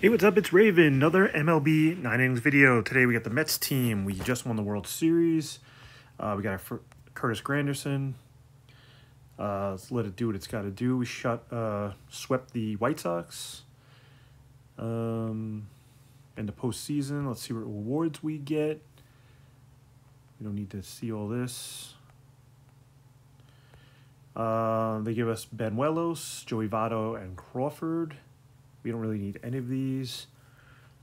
Hey, what's up? It's Raven, another MLB 9 innings video. Today we got the Mets team. We just won the World Series. We got our Curtis Granderson. Let's let it do what it's got to do. We swept the White Sox in the postseason. Let's see what awards we get. We don't need to see all this. They give us Benuelos, Joey Votto, and Crawford. We don't really need any of these.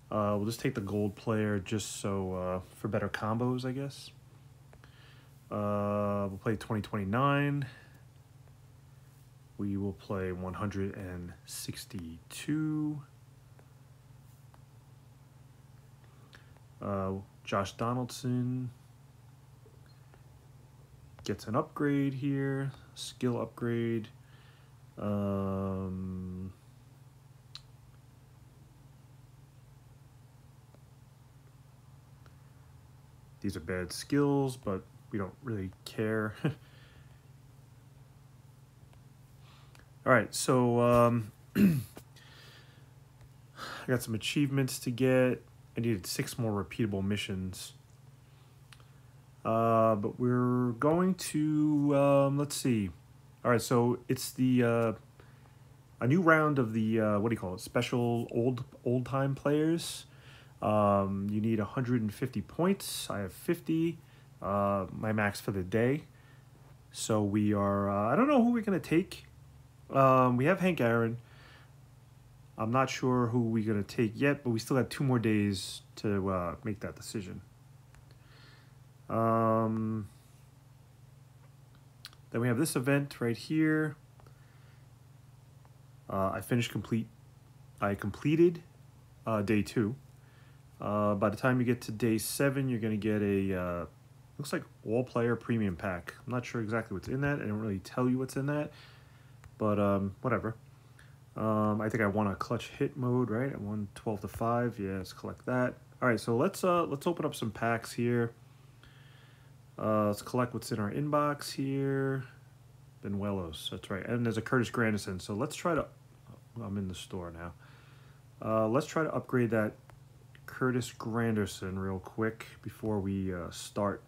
We'll just take the gold player just so for better combos, I guess. We'll play 2029. We will play 162. Josh Donaldson gets an upgrade here. Skill upgrade. These are bad skills, but we don't really care. All right, so I got some achievements to get. I needed 6 more repeatable missions. But we're going to, let's see. All right, so it's the a new round of the, what do you call it, special old-time players. You need 150 points. I have 50, my max for the day. So we are, I don't know who we're going to take. We have Hank Aaron. I'm not sure who we're going to take yet, but we still have 2 more days to make that decision. Then we have this event right here. I completed day 2. By the time you get to day 7, you're going to get a, looks like all-player premium pack. I'm not sure exactly what's in that. I didn't really tell you what's in that, but whatever. I think I want a clutch hit mode, right? I won 12 to 5. Yeah, let's collect that. All right, so let's open up some packs here. Let's collect what's in our inbox here. Benuelos, that's right. And there's a Curtis Granderson, so let's try to... I'm in the store now. Let's try to upgrade that Curtis Granderson real quick before we start.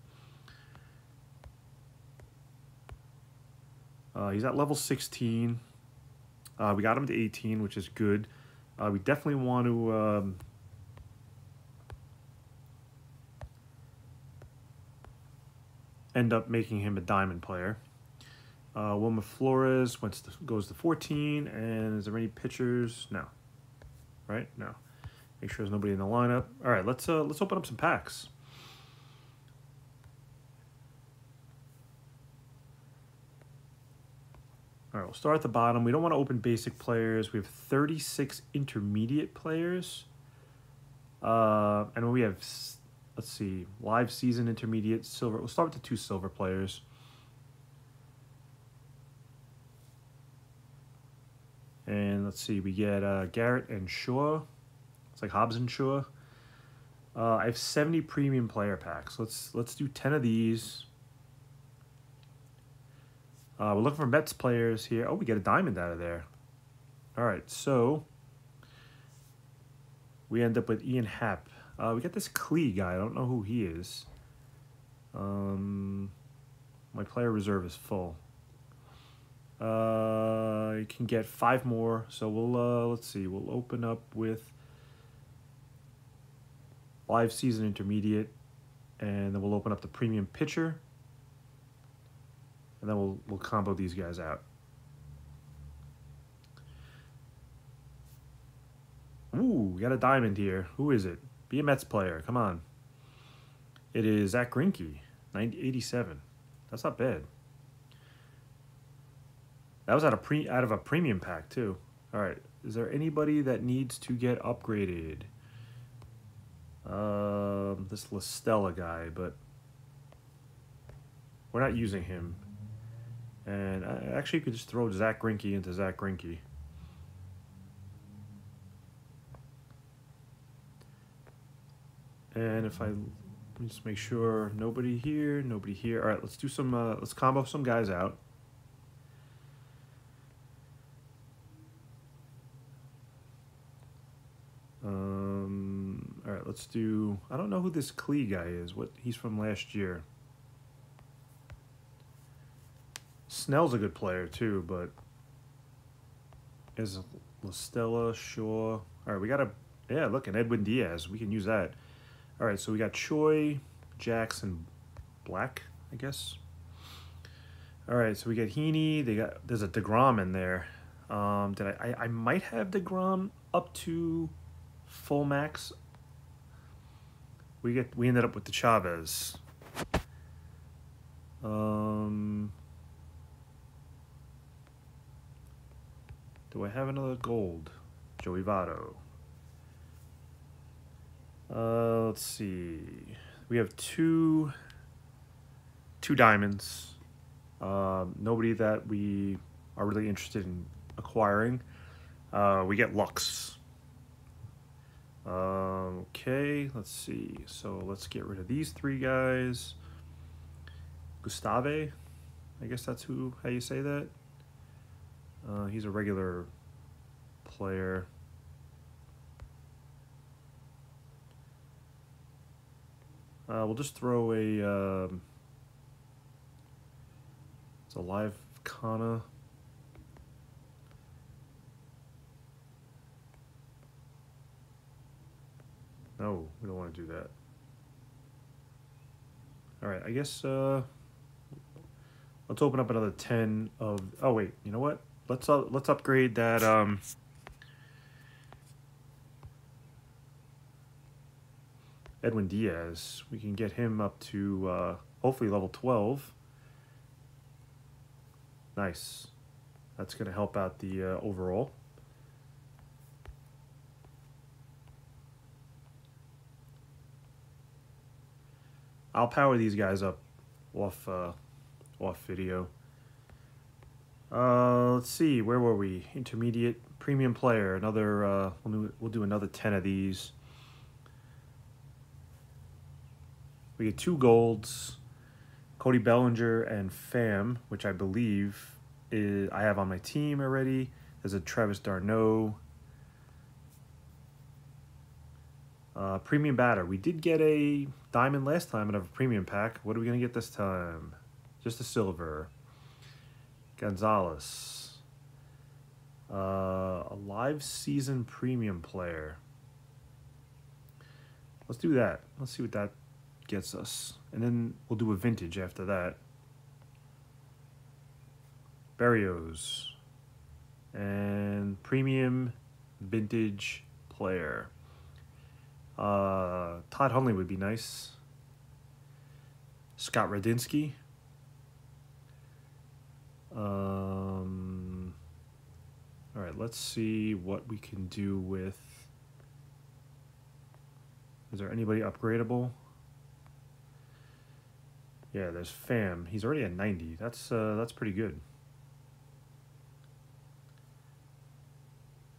He's at level 16. We got him to 18, which is good. We definitely want to end up making him a diamond player. Wilmer Flores goes to 14, and is there any pitchers? No. Right? No. Make sure there's nobody in the lineup. All right, let's open up some packs. All right, we'll start at the bottom. We don't want to open basic players. We have 36 intermediate players. And we have, let's see, live season intermediate, silver. We'll start with the 2 silver players. And let's see, we get Garrett and Shaw. It's like Hobbs and Shaw. I have 70 premium player packs. Let's do 10 of these. We're looking for Mets players here. Oh, we get a diamond out of there. All right, so we end up with Ian Happ. We got this Klee guy. I don't know who he is. My player reserve is full. You can get 5 more. So we'll let's see. We'll open up with live season intermediate, and then we'll open up the premium pitcher, and then we'll combo these guys out. Ooh, we got a diamond here. Who is it? Be a Mets player. Come on. It is Zack Greinke, 87. That's not bad. That was out of a premium pack too. All right. Is there anybody that needs to get upgraded? This Lestella guy, but we're not using him. And I actually could just throw Zack Greinke into Zack Greinke. And if I just make sure nobody here, nobody here. All right, let's do some. Let's combo some guys out. All right, let's do... I don't know who this Klee guy is. What he's from last year. Snell's a good player, too, but... Is Lestella, Shaw... All right, we got a... Yeah, look, an Edwin Diaz. We can use that. All right, so we got Choi, Jackson Black, I guess. All right, so we got Heaney. They got... There's a DeGrom in there. Did I might have DeGrom up to... full max. We ended up with the Chavez. Do I have another gold? Joey Votto. Let's see. We have two diamonds. Nobody that we are really interested in acquiring. We get Lux. Okay, let's see. So let's get rid of these three guys. Gustave, I guess that's how you say that. He's a regular player. We'll just throw a, it's a live Kana. No, we don't want to do that. All right, I guess let's open up another 10 of... Oh wait, you know what? Let's upgrade that. Edwin Diaz. We can get him up to hopefully level 12. Nice. That's gonna help out the overall. I'll power these guys up off video. Let's see, where were we? Intermediate premium player. Another we'll do another 10 of these. We get two golds, Cody Bellinger and Pham, which I believe is I have on my team already. There's a Travis d'Arnaud. Premium batter. We did get a diamond last time out of a premium pack. What are we going to get this time? Just a silver. Gonzalez. A live season premium player. Let's do that. Let's see what that gets us. And then we'll do a vintage after that. Barrios. And premium vintage player. Todd Hundley would be nice. Scott Radinsky. All right, let's see what we can do with... Is there anybody upgradable? Yeah, there's Pham. He's already at 90. That's pretty good.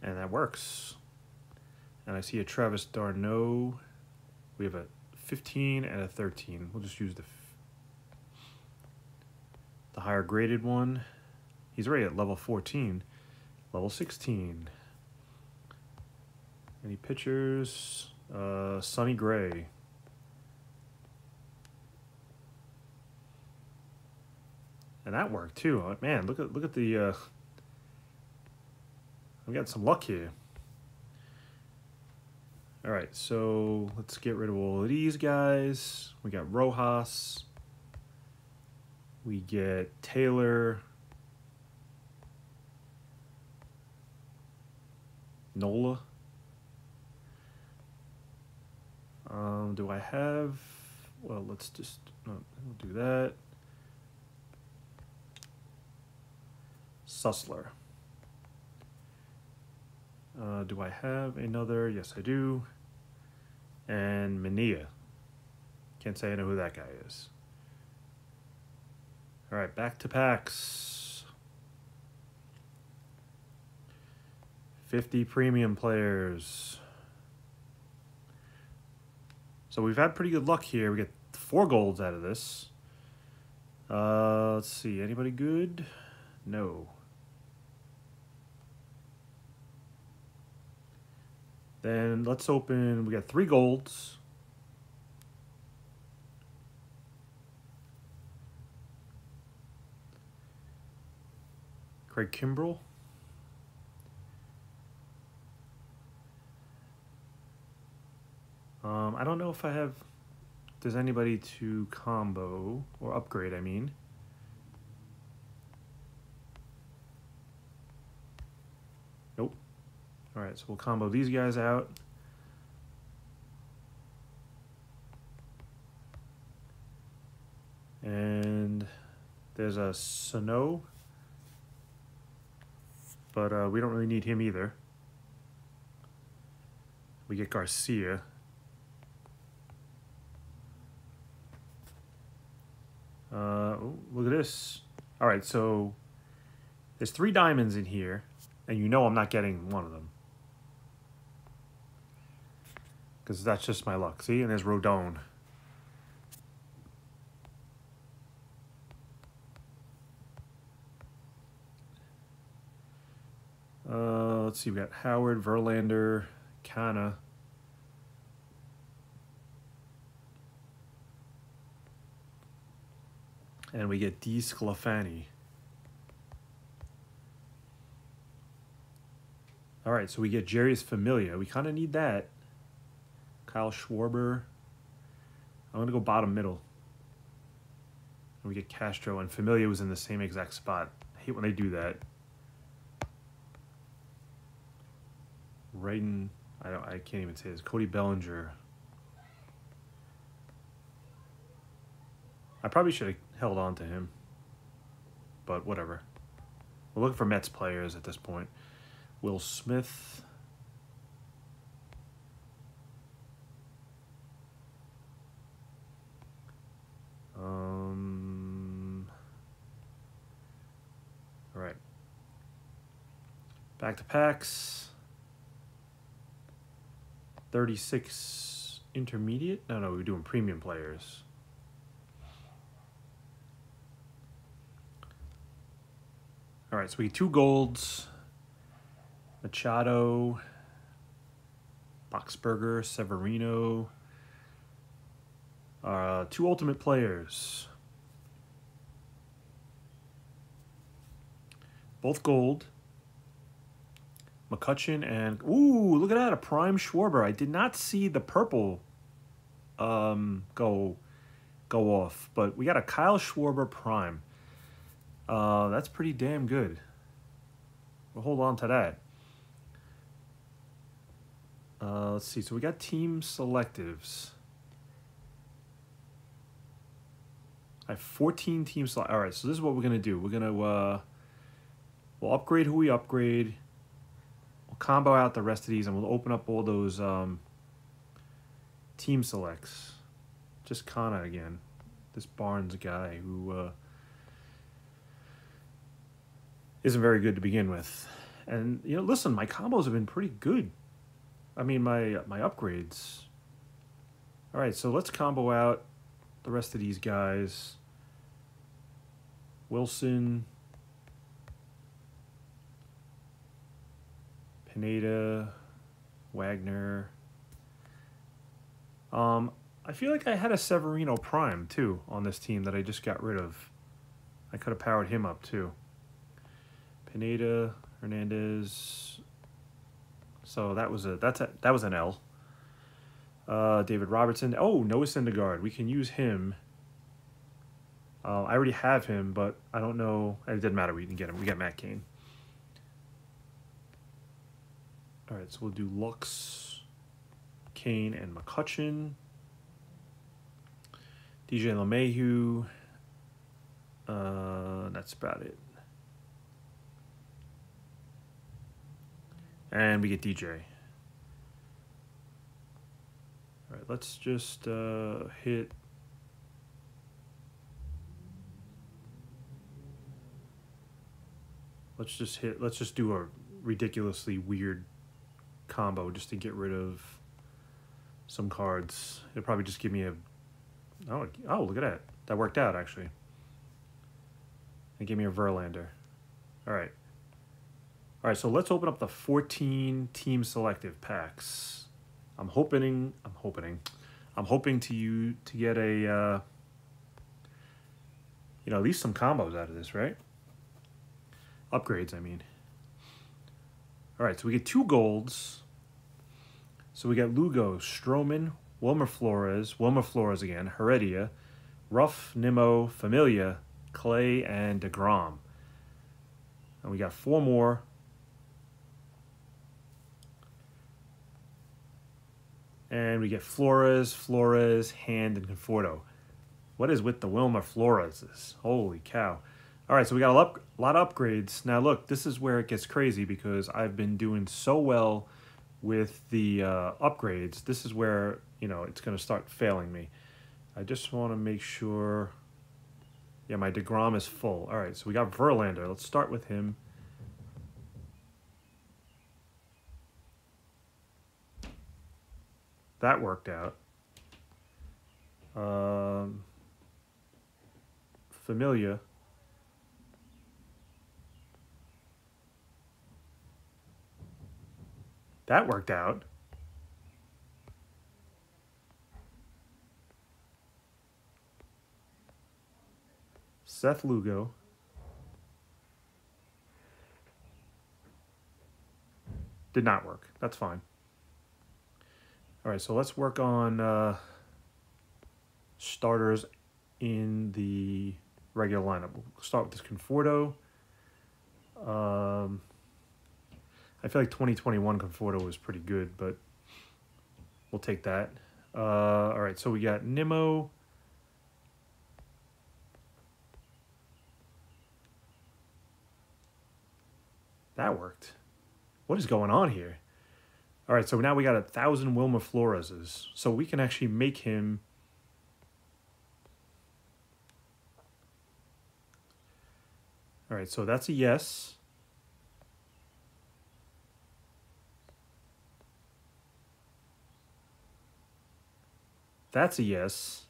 And that works. And I see a Travis d'Arnaud. We have a 15 and a 13. We'll just use the higher graded one. He's already at level 14. Level 16. Any pitchers? Sonny Gray. And that worked too. Oh, man, look at the... I've got some luck here. All right, so let's get rid of all of these guys. We got Rojas. We get Taylor. Nola. Do I have... Well, let's just... we'll do that. Sussler. Do I have another? Yes, I do. And Mania. Can't say I know who that guy is. All right, back to packs. 50 premium players. So we've had pretty good luck here. We get 4 golds out of this. Let's see. Anybody good? No. Then let's open, we got 3 golds. Craig Kimbrell. I don't know if I have, does anybody to combo or upgrade, I mean. Nope. All right, so we'll combo these guys out. And there's a Sano, but we don't really need him either. We get Garcia. Oh, look at this. All right, so there's 3 diamonds in here, and you know I'm not getting one of them. Because that's just my luck. See, and there's Rodon. Let's see, we got Howard, Verlander, Kana. And we get D. Sclafani. All right, so we get Jerry's Familia. We kind of need that. Kyle Schwarber. I'm going to go bottom middle. And we get Castro, and Familia was in the same exact spot. I hate when they do that. Rayden, I can't even say this. Cody Bellinger. I probably should have held on to him, but whatever. We're looking for Mets players at this point. Will Smith. All right. Back to packs. 36 intermediate. No, we're doing premium players. All right, so we get 2 golds, Machado, Boxberger, Severino, 2 ultimate players. Both gold, McCutchen, and, ooh, look at that, a prime Schwarber. I did not see the purple go off, but we got a Kyle Schwarber prime. That's pretty damn good. We'll hold on to that. Let's see. So we got team selectives. I have 14 team selectives. All right, so this is what we're going to do. We're going to, we'll upgrade who we upgrade. We'll combo out the rest of these, and we'll open up all those team selects. Just Kana again. This Barnes guy who... isn't very good to begin with. And, you know, listen, my combos have been pretty good. I mean, my upgrades. All right, so let's combo out the rest of these guys. Wilson. Pineda. Wagner. I feel like I had a Severino Prime, too, on this team that I just got rid of. I could have powered him up, too. Pineda, Hernandez. So that was an L. David Robertson. Oh, Noah Syndergaard. We can use him. I already have him, but I don't know. It didn't matter. We didn't get him. We got Matt Cain. All right, so we'll do Lux, Cain, and McCutchen. DJ LeMahieu. That's about it. And we get DJ. All right, let's just hit. Let's just do a ridiculously weird combo just to get rid of some cards. It'll probably just give me a. Oh, look at that. That worked out, actually. It gave me a Verlander. All right. All right, so let's open up the 14-team selective packs. I'm hoping to get a, you know, at least some combos out of this, right? Upgrades, I mean. All right, so we get 2 golds. So we got Lugo, Stroman, Wilmer Flores again, Heredia, Ruff, Nimmo, Familia, Clay, and DeGrom. And we got 4 more. And we get Flores, Hand, and Conforto. What is with the Wilmer Floreses? Holy cow. All right, so we got a lot of upgrades. Now, look, this is where it gets crazy because I've been doing so well with the upgrades. This is where, you know, it's going to start failing me. I just want to make sure. Yeah, my DeGrom is full. All right, so we got Verlander. Let's start with him. That worked out. Familia. That worked out. Seth Lugo. Did not work. That's fine. All right, so let's work on starters in the regular lineup. We'll start with this Conforto. I feel like 2021 Conforto was pretty good, but we'll take that. All right, so we got Nimmo. That worked. What is going on here? All right, so now we got 1,000 Wilmer Floreses. So we can actually make him... All right, so that's a yes. That's a yes.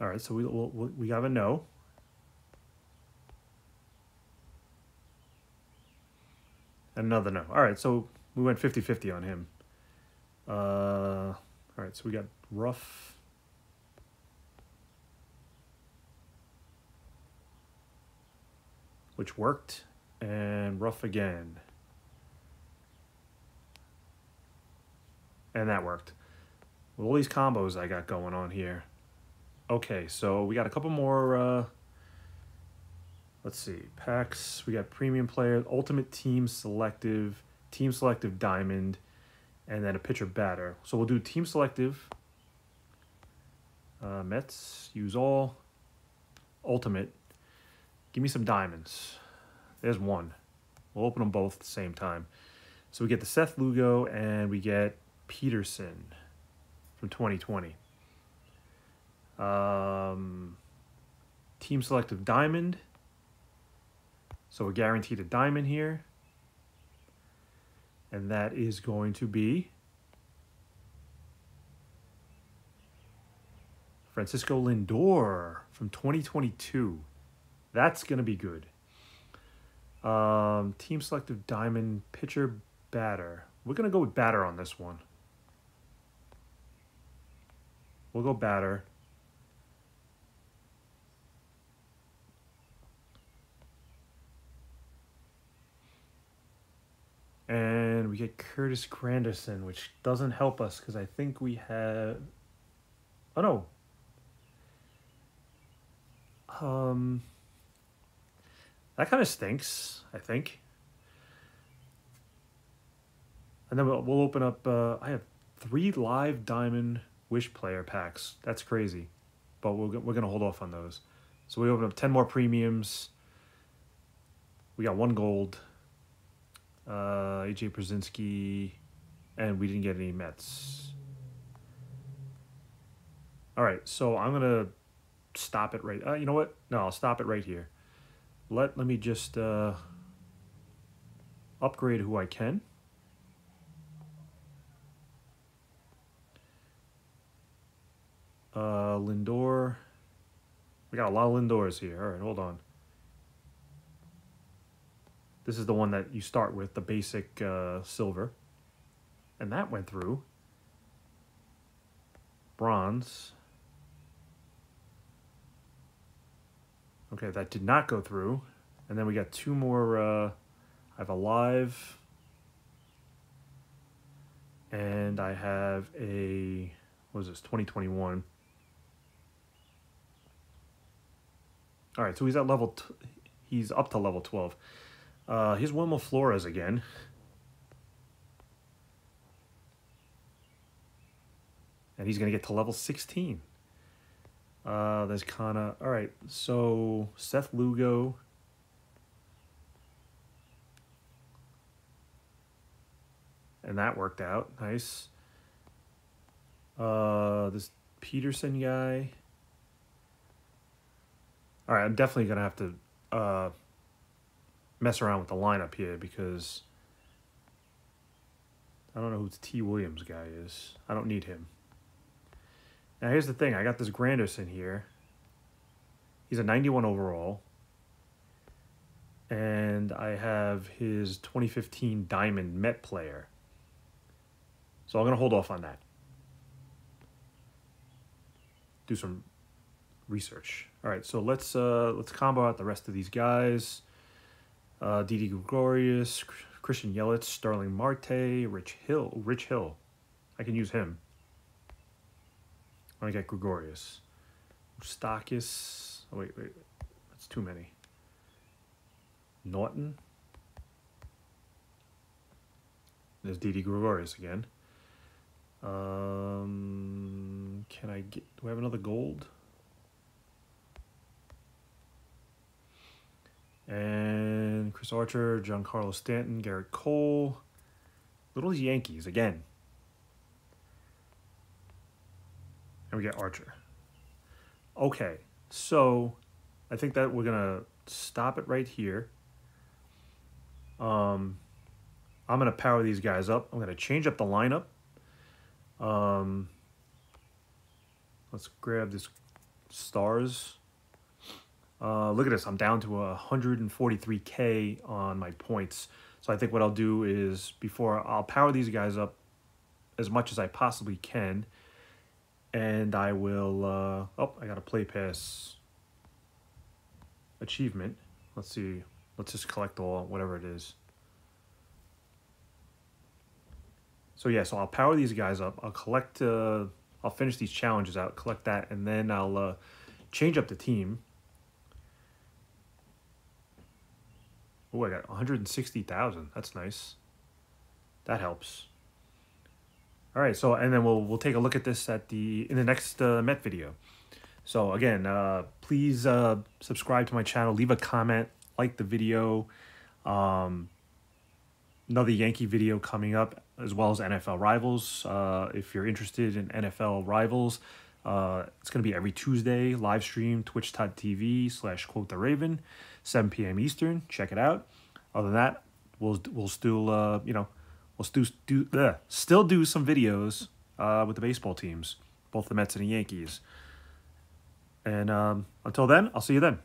All right, so we have a no. Another no. All right, so we went 50-50 on him. All right, so we got Ruff. Which worked. And Ruff again. And that worked. With all these combos I got going on here. Okay, so we got a couple more... let's see, packs, we got premium player, ultimate team selective diamond, and then a pitcher batter. So we'll do team selective, Mets, use all, ultimate. Give me some diamonds. There's one. We'll open them both at the same time. So we get the Seth Lugo and we get Peterson from 2020. Team selective diamond. So we're guaranteed a diamond here. And that is going to be Francisco Lindor from 2022. That's going to be good. Team selective diamond, pitcher, batter. We're going to go with batter on this one. We'll go batter. And we get Curtis Granderson, which doesn't help us because I think we have... Oh, no. That kind of stinks, I think. And then we'll open up... I have 3 live diamond wish player packs. That's crazy. But we're going to hold off on those. So we open up 10 more premiums. We got 1 gold. AJ Brzezinski, and we didn't get any Mets. All right, so I'm gonna stop it right. You know what? No, I'll stop it right here. Let me just upgrade who I can. Lindor, We got a lot of Lindors here. All right, hold on. This is the one that you start with, the basic silver. And that went through. Bronze. Okay, that did not go through. And then we got two more. I have a live. And I have a, what is this, 2021. All right, so he's at level, he's up to level 12. Here's Wilmer Flores again. And he's going to get to level 16. There's Kana. All right, so Seth Lugo. And that worked out. Nice. This Peterson guy. All right, I'm definitely going to have to mess around with the lineup here because I don't know who T. Williams guy is. I don't need him. Now, here's the thing. I got this Granderson here. He's a 91 overall. And I have his 2015 Diamond Met player. So I'm going to hold off on that. Do some research. All right, so let's combo out the rest of these guys. Didi Gregorius, Christian Yelich, Starling Marte, Rich Hill. I can use him. I'm going to get Gregorius. Moustakis. Oh, wait. That's too many. Norton. There's Didi Gregorius again. Can I get... Do I have another gold? And Chris Archer, Giancarlo Stanton, Garrett Cole. Little Yankees again. And we get Archer. Okay, so I think that we're going to stop it right here. I'm going to power these guys up. I'm going to change up the lineup. Let's grab this stars. Look at this. I'm down to 143K on my points. So I think what I'll do is before I'll power these guys up as much as I possibly can. And I will... oh, I got a play pass achievement. Let's see. Let's just collect all, whatever it is. So yeah, so I'll power these guys up. I'll collect, I'll finish these challenges out, collect that, and then I'll change up the team. Oh, I got 160,000. That's nice. That helps. All right, so and then we'll take a look at this at the in the next Met video. So again, please subscribe to my channel, leave a comment, like the video. Another Yankee video coming up, as well as NFL Rivals. If you're interested in NFL Rivals, it's going to be every Tuesday, live stream, twitch.tv/QuoteTheRaven, 7 p.m. Eastern. Check it out. Other than that, we'll still, you know, we'll still do some videos with the baseball teams, both the Mets and the Yankees. And until then, I'll see you then.